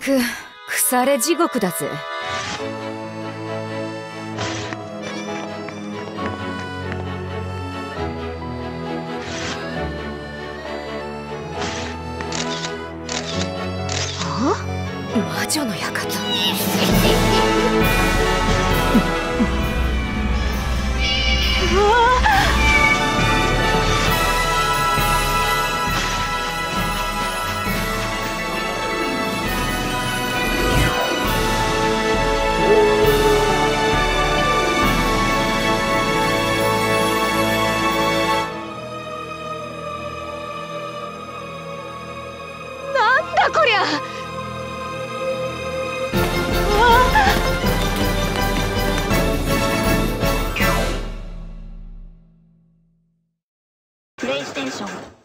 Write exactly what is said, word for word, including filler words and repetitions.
く腐れ地獄だぜ。魔女の館。なんだこりゃ。プレイステーション。